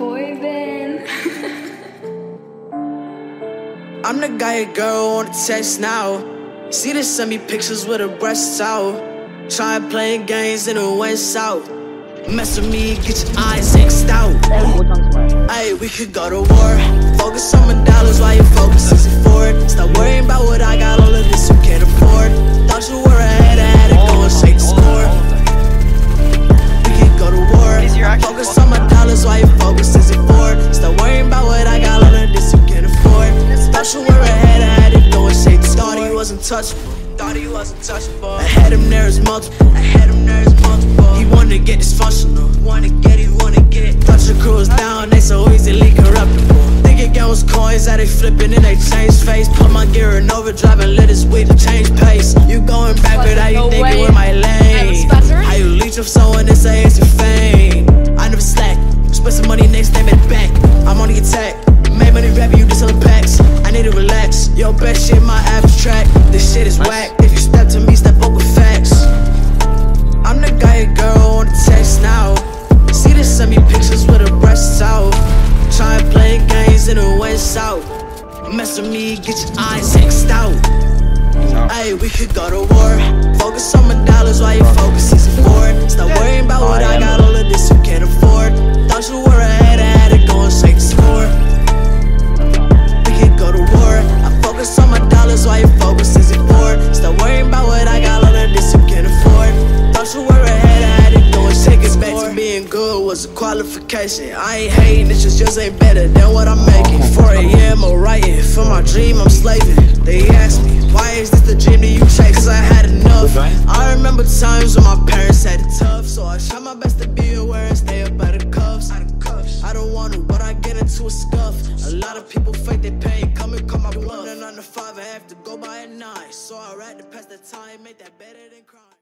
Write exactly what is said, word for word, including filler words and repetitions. boy band. I'm the guy a girl wanna text now. See, they send me pictures with her breasts out. Try playing games in the west south. Mess with me, get your eyes xed out. Ay, we could go to war. Focus on my dollars while you focus on Ford. Stop worrying about what I got, all of this you can't afford. Thought you were ahead, I had to go and shake the score. We could go to war. Focus on my dollars while you focus on Ford. Stop worrying about what I got, all of this you can't afford. Thought you were ahead, I had to go and shake the score. Thought he wasn't touchable. Thought he wasn't touchable. I had him there as multiple. I had him there as multiple. He wanted to get dysfunctional. Wanna get it, wanna get it. Thought your crew was down, they so easily corruptible. Thinking it was coins that they flipping and they change face. Put my gear in overdrive and let this weed to change pace. You going backward, how you thinking with my lane? How you leech up someone and say it's your fame? I never slack, spend some money next time at the back. I'm on the attack, made money rapping, you just selling packs. I need to relax, yo best shit my abstract. This shit is whack, if you step to me, step up with facts. I'm the guy a girl wanna text now. See they send me pictures with her breasts out. Try playing games in the west south. Mess with me, get your eyes xed out. Hey, we could go to war. Focus on my dollars while you focus on Ford. Stop worrying about what I got, all of this you can't afford. Thought you were ahead, I had to go and shake the score. We could go to war. I focus on my dollars while you focus on Ford. Stop worrying about what I got, all of this you can't afford. Thought you were ahead, I had to go and shake the score. Being good was a qualification. I ain't hating, it's just just ain't better than what I'm making. four A M I'm writing, for my dream I'm slaving. They ask me, why is this the dream that you chase? Cause I had enough. I remember times when my parents had it tough, so I try my best to be aware and stay up out of cuffs. I don't want to, but I get into a scuff. A lot of people fake their pain, come and call my bluff. Nine to five, I have to go by at nine, so I rather pass the time, make that better than crime.